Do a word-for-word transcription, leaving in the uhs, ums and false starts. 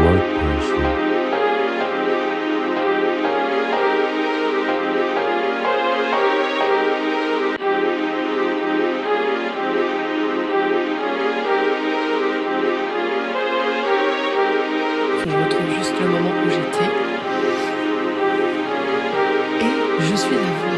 white person. Je retrouve juste le moment où j'étais et je suis la voix.